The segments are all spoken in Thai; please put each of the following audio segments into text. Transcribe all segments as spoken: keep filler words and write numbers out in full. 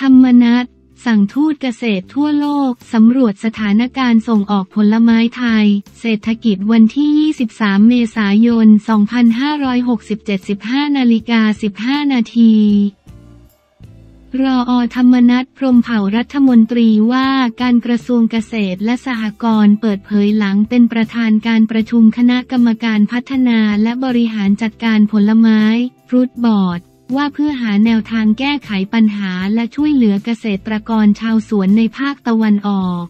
ธรรมนัสสั่งทูตเกษตรทั่วโลกสำรวจสถานการณ์ส่งออกผลไม้ไทยเศรษฐกิจวันที่ยี่สิบสามเมษายนสองพันห้าร้อยหกสิบเจ็ด สิบห้านาฬิกาสิบห้านาทีรอ.ธรรมนัส พรหมเผ่ารัฐมนตรีว่าการกระทรวงเกษตรและสหกรณ์เปิดเผยหลังเป็นประธานการประชุมคณะกรรมการพัฒนาและบริหารจัดการผลไม้ฟรุตบอร์ดว่าเพื่อหาแนวทางแก้ไขปัญหาและช่วยเหลือเกษตรกรชาวสวนในภาคตะวันออก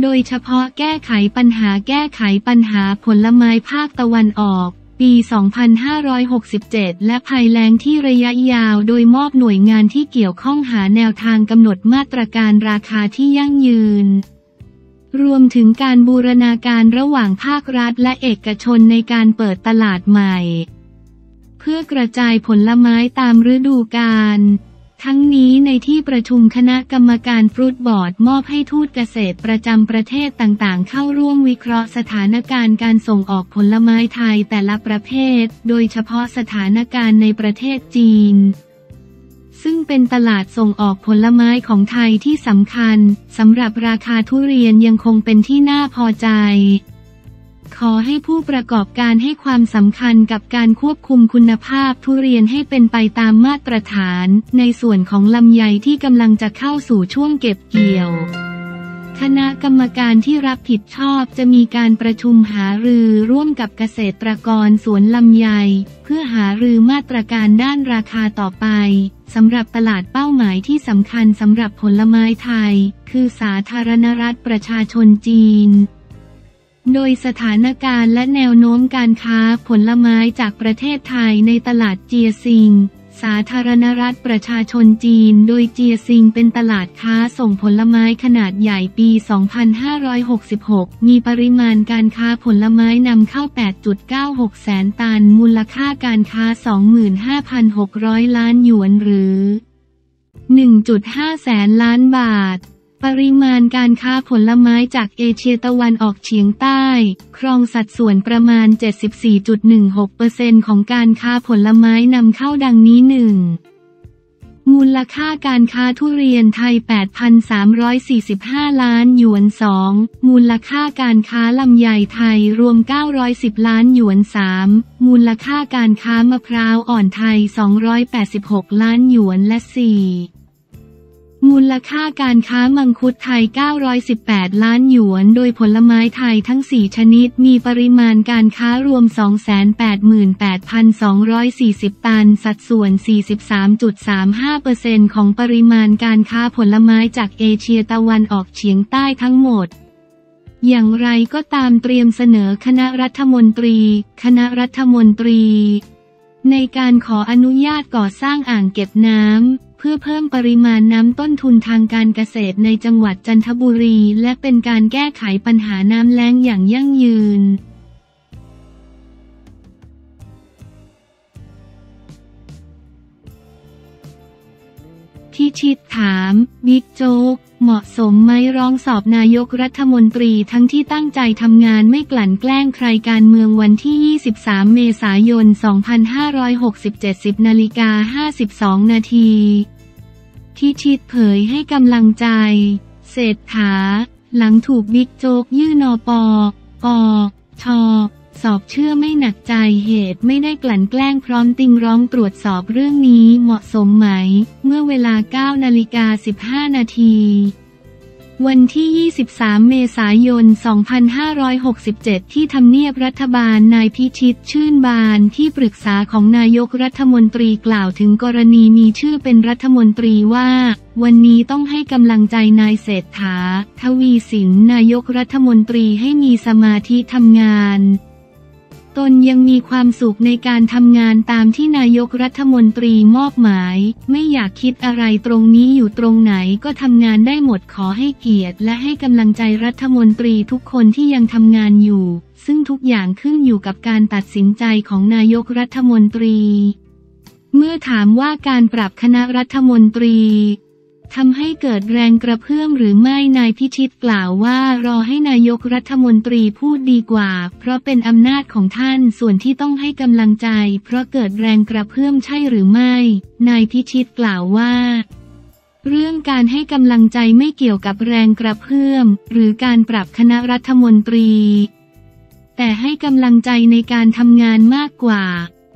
โดยเฉพาะแก้ไขปัญหาแก้ไขปัญหาผลไม้ภาคตะวันออกปีสองพันห้าร้อยหกสิบเจ็ดและภัยแล้งที่ระยะยาวโดยมอบหน่วยงานที่เกี่ยวข้องหาแนวทางกำหนดมาตรการราคาที่ยั่งยืนรวมถึงการบูรณาการระหว่างภาครัฐและเอกชนในการเปิดตลาดใหม่เพื่อกระจายผลไม้ตามฤดูกาลทั้งนี้ในที่ประชุมคณะกรรมการฟรุตบอร์ดมอบให้ทูตเกษตรประจำประเทศต่างๆเข้าร่วมวิเคราะห์สถานการณ์การส่งออกผลไม้ไทยแต่ละประเภทโดยเฉพาะสถานการณ์ในประเทศจีนซึ่งเป็นตลาดส่งออกผลไม้ของไทยที่สำคัญสำหรับราคาทุเรียนยังคงเป็นที่น่าพอใจขอให้ผู้ประกอบการให้ความสำคัญกับการควบคุมคุณภาพทุเรียนให้เป็นไปตามมาตรฐานในส่วนของลำไยที่กำลังจะเข้าสู่ช่วงเก็บเกี่ยวคณะกรรมการที่รับผิดชอบจะมีการประชุมหารือร่วมกับเกษตรกรสวนลำไยเพื่อหารือมาตรการด้านราคาต่อไปสำหรับตลาดเป้าหมายที่สำคัญสำหรับผลไม้ไทยคือสาธารณรัฐประชาชนจีนโดยสถานการณ์และแนวโน้มการค้าผลไม้จากประเทศไทยในตลาดเจียซิงสาธารณรัฐประชาชนจีนโดยเจียซิงเป็นตลาดค้าส่งผลไม้ขนาดใหญ่ปีสองพันห้าร้อยหกสิบหกมีปริมาณการค้าผลไม้นำเข้า แปดจุดเก้าหกแสนตันมูลค่าการค้า สองหมื่นห้าพันหกร้อยล้านหยวนหรือ หนึ่งจุดห้าแสนล้านบาทปริมาณการค้าผลไม้จากเอเชียตะวันออกเฉียงใต้ครองสัดส่วนประมาณ เจ็ดสิบสี่จุดหนึ่งหกเปอร์เซ็นต์ ของการค้าผลไม้นำเข้าดังนี้หนึ่งมูลค่าการค้าทุเรียนไทย แปดพันสามร้อยสี่สิบห้าล้านหยวน สองมูลค่าการค้าลำไยไทยรวมเก้าร้อยสิบล้านหยวน สามมูลค่าการค้ามะพร้าวอ่อนไทยสองร้อยแปดสิบหกล้านหยวนและสี่มูลค่าการค้ามังคุดไทยเก้าร้อยสิบแปดล้านหยวนโดยผลไม้ไทยทั้งสี่ชนิดมีปริมาณการค้ารวม สองแสนแปดหมื่นแปดพันสองร้อยสี่สิบตันสัดส่วน สี่สิบสามจุดสามห้าเปอร์เซ็นต์ ของปริมาณการค้าผลไม้จากเอเชียตะวันออกเฉียงใต้ทั้งหมดอย่างไรก็ตามเตรียมเสนอคณะรัฐมนตรีคณะรัฐมนตรีในการขออนุญาตก่อสร้างอ่างเก็บน้ำเพื่อเพิ่มปริมาณน้ำต้นทุนทางการเกษตรในจังหวัดจันทบุรีและเป็นการแก้ไขปัญหาน้ำแล้งอย่างยั่งยืนพิชิตถามบิ๊กโจ๊กเหมาะสมไหมร้องสอบนายกรัฐมนตรีทั้งที่ตั้งใจทำงานไม่กลั่นแกล้งใครการเมืองวันที่ยี่สิบสามเมษายนสองพันห้าร้อยหกสิบเจ็ด สิบนาฬิกาห้าสิบสองนาทีพิชิตเผยให้กำลังใจเศรษฐาหลังถูกบิ๊กโจ๊กยื่นนปปช.สอบเชื่อไม่หนักใจเหตุไม่ได้กลั่นแกล้งพร้อมติงร้องตรวจสอบเรื่องนี้เหมาะสมไหมเมื่อเวลาเก้านาฬิกาสิบห้านาทีวันที่ยี่สิบสามเมษายนสองพันห้าร้อยหกสิบเจ็ดที่ทำเนียบรัฐบาลนายพิชิตชื่นบานที่ปรึกษาของนายกรัฐมนตรีกล่าวถึงกรณีมีชื่อเป็นรัฐมนตรีว่าวันนี้ต้องให้กำลังใจนายเศรษฐาทวีสินนายกรัฐมนตรีให้มีสมาธิทำงานตนยังมีความสุขในการทำงานตามที่นายกรัฐมนตรีมอบหมายไม่อยากคิดอะไรตรงนี้อยู่ตรงไหนก็ทำงานได้หมดขอให้เกียรติและให้กำลังใจรัฐมนตรีทุกคนที่ยังทำงานอยู่ซึ่งทุกอย่างขึ้นอยู่กับการตัดสินใจของนายกรัฐมนตรีเมื่อถามว่าการปรับคณะรัฐมนตรีทำให้เกิดแรงกระเพื่อมหรือไม่นายพิชิตกล่าวว่ารอให้นายกรัฐมนตรีพูดดีกว่าเพราะเป็นอำนาจของท่านส่วนที่ต้องให้กำลังใจเพราะเกิดแรงกระเพื่อมใช่หรือไม่นายพิชิตกล่าวว่า เรื่องการให้กำลังใจไม่เกี่ยวกับแรงกระเพื่อมหรือการปรับคณะรัฐมนตรีแต่ให้กำลังใจในการทำงานมากกว่า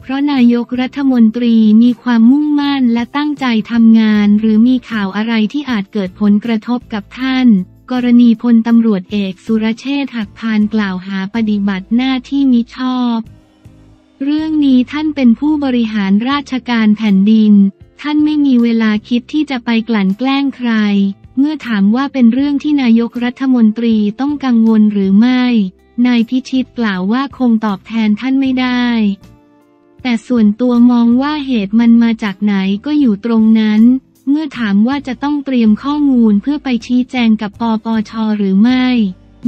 เพราะนายกรัฐมนตรีมีความมุ่งมั่นและตั้งใจทำงานหรือมีข่าวอะไรที่อาจเกิดผลกระทบกับท่านกรณีพลตำรวจเอกสุรเชษฐ์หักพานกล่าวหาปฏิบัติหน้าที่มิชอบเรื่องนี้ท่านเป็นผู้บริหารราชการแผ่นดินท่านไม่มีเวลาคิดที่จะไปกลั่นแกล้งใครเมื่อถามว่าเป็นเรื่องที่นายกรัฐมนตรีต้องกังวลหรือไม่นายพิชิตกล่าวว่าคงตอบแทนท่านไม่ได้แต่ส่วนตัวมองว่าเหตุมันมาจากไหนก็อยู่ตรงนั้นเมื่อถามว่าจะต้องเตรียมข้อมูลเพื่อไปชี้แจงกับปปช.หรือไม่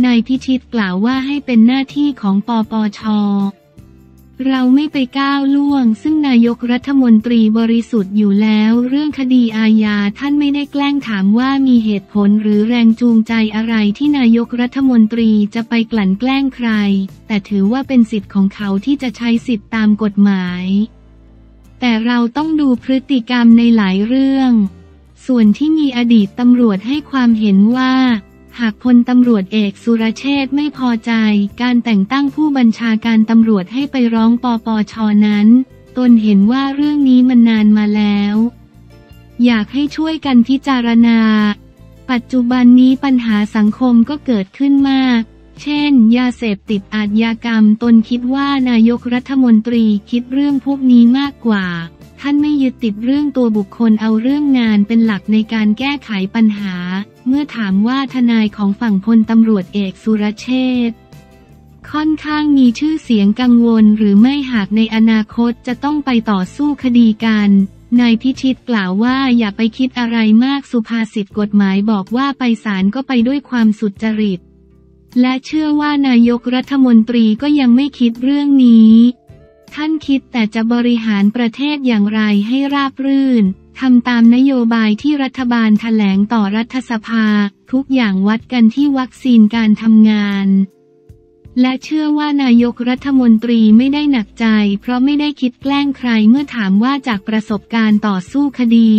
นายพิชิตกล่าวว่าให้เป็นหน้าที่ของปปช.เราไม่ไปก้าวล่วงซึ่งนายกรัฐมนตรีบริสุทธิ์อยู่แล้วเรื่องคดีอาญาท่านไม่ได้แกล้งถามว่ามีเหตุผลหรือแรงจูงใจอะไรที่นายกรัฐมนตรีจะไปกลั่นแกล้งใครแต่ถือว่าเป็นสิทธิ์ของเขาที่จะใช้สิทธิ์ตามกฎหมายแต่เราต้องดูพฤติกรรมในหลายเรื่องส่วนที่มีอดีตตำรวจให้ความเห็นว่าหากพลตำรวจเอกสุรเชษฐ์ไม่พอใจการแต่งตั้งผู้บัญชาการตำรวจให้ไปร้องปปช.นั้นตนเห็นว่าเรื่องนี้มันนานมาแล้วอยากให้ช่วยกันพิจารณาปัจจุบันนี้ปัญหาสังคมก็เกิดขึ้นมากเช่นยาเสพติดอาชญากรรมตนคิดว่านายกรัฐมนตรีคิดเรื่องพวกนี้มากกว่าท่านไม่ยึดติดเรื่องตัวบุคคลเอาเรื่องงานเป็นหลักในการแก้ไขปัญหาเมื่อถามว่าทนายของฝั่งพลตำรวจเอกสุรเชษฐ์ค่อนข้างมีชื่อเสียงกังวลหรือไม่หากในอนาคตจะต้องไปต่อสู้คดีกันนายพิชิตกล่าวว่าอย่าไปคิดอะไรมากสุภาษิตกฎหมายบอกว่าไปศาลก็ไปด้วยความสุจริตและเชื่อว่านายกรัฐมนตรีก็ยังไม่คิดเรื่องนี้ท่านคิดแต่จะบริหารประเทศอย่างไรให้ราบรื่นทำตามนโยบายที่รัฐบาลแถลงต่อรัฐสภาทุกอย่างวัดกันที่วัคซีนการทำงานและเชื่อว่านายกรัฐมนตรีไม่ได้หนักใจเพราะไม่ได้คิดแกล้งใครเมื่อถามว่าจากประสบการณ์ต่อสู้คดี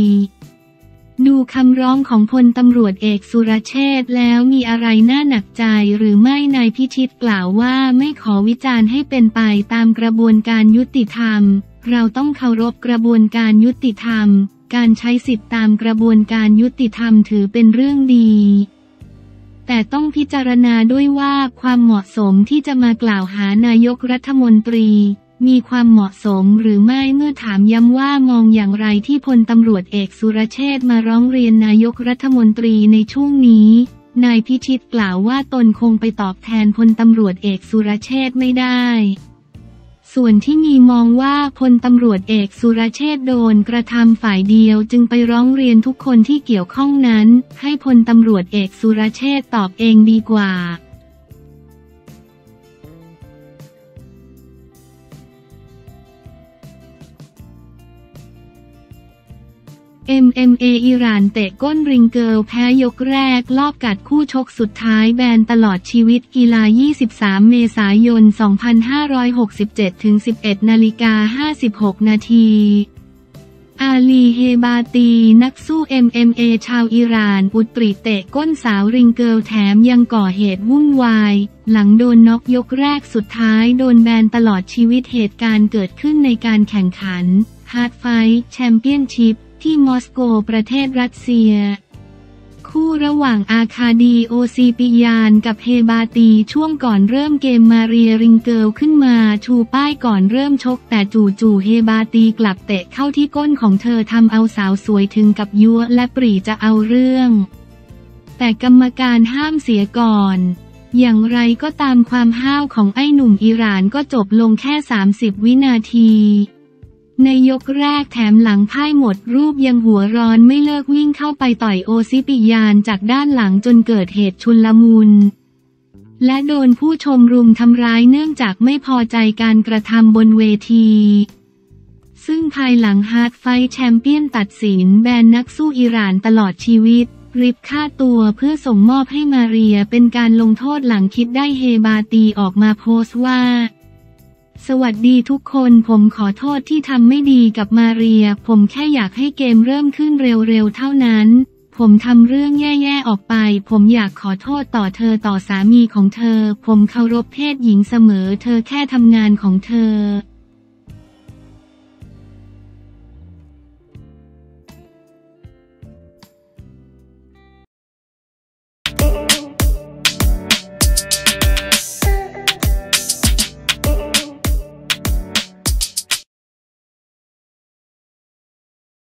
ดูคำร้องของพลตำรวจเอกสุรเชษฐ์แล้วมีอะไรน่าหนักใจหรือไม่นายพิชิตกล่าวว่าไม่ขอวิจารณ์ให้เป็นไปตามกระบวนการยุติธรรมเราต้องเคารพกระบวนการยุติธรรมการใช้สิทธิตามกระบวนการยุติธรรมถือเป็นเรื่องดีแต่ต้องพิจารณาด้วยว่าความเหมาะสมที่จะมากล่าวหานายกรัฐมนตรีมีความเหมาะสมหรือไม่เมื่อถามย้ำว่ามองอย่างไรที่พลตำรวจเอกสุรเชษฐ์มาร้องเรียนนายกรัฐมนตรีในช่วงนี้นายพิชิตกล่าวว่าตนคงไปตอบแทนพลตำรวจเอกสุรเชษฐ์ไม่ได้ส่วนที่มีมองว่าพลตำรวจเอกสุรเชษฐ์โดนกระทำฝ่ายเดียวจึงไปร้องเรียนทุกคนที่เกี่ยวข้องนั้นให้พลตำรวจเอกสุรเชษฐ์ตอบเองดีกว่าเอ็ม เอ็ม เอ อิหร่านเตะก้นริงเกิลแพ้ยกแรกลอบกัดคู่ชกสุดท้ายแบนตลอดชีวิตกีฬายี่สิบสามเมษายนสองพันห้าร้อยหกสิบเจ็ด ถึง สิบเอ็ดนาฬิกาห้าสิบหก นาทีอาลีเฮบาตีนักสู้ เอ็ม เอ็ม เอ ชาวอิหร่านอุตริเตะก้นสาวริงเกิลแถมยังก่อเหตุวุ่นวายหลังโดนน็อกยกแรกสุดท้ายโดนแบนตลอดชีวิตเหตุการณ์เกิดขึ้นในการแข่งขันฮาร์ดไฟท์แชมเปี้ยนชิพที่มอสโกประเทศรัสเซียคู่ระหว่างอาคาดีโอซีปิยานกับเฮบาตีช่วงก่อนเริ่มเกมมาเรียริงเกิลขึ้นมาชูป้ายก่อนเริ่มชกแต่จู่ๆเฮบาตีกลับเตะเข้าที่ก้นของเธอทำเอาสาวสวยถึงกับยั่วและปรีจะเอาเรื่องแต่กรรมการห้ามเสียก่อนอย่างไรก็ตามความห้าวของไอ้หนุ่มอิหร่านก็จบลงแค่สามสิบวินาทีในยกแรกแถมหลังพ่ายหมดรูปยังหัวร้อนไม่เลิกวิ่งเข้าไปต่อยโอซิปิยานจากด้านหลังจนเกิดเหตุชุลมุนและโดนผู้ชมรุมทำร้ายเนื่องจากไม่พอใจการกระทำบนเวทีซึ่งภายหลังฮาร์ดไฟท์แชมเปี้ยนตัดสินแบนนักสู้อิหร่านตลอดชีวิตริบค่าตัวเพื่อส่งมอบให้มาเรียเป็นการลงโทษหลังคิดได้เฮบาตีออกมาโพสต์ว่า สวัสดีทุกคนผมขอโทษที่ทำไม่ดีกับมาเรียผมแค่อยากให้เกมเริ่มขึ้นเร็วๆเท่านั้นผมทำเรื่องแย่ๆออกไปผมอยากขอโทษต่อเธอต่อสามีของเธอผมเคารพเพศหญิงเสมอเธอแค่ทำงานของเธอ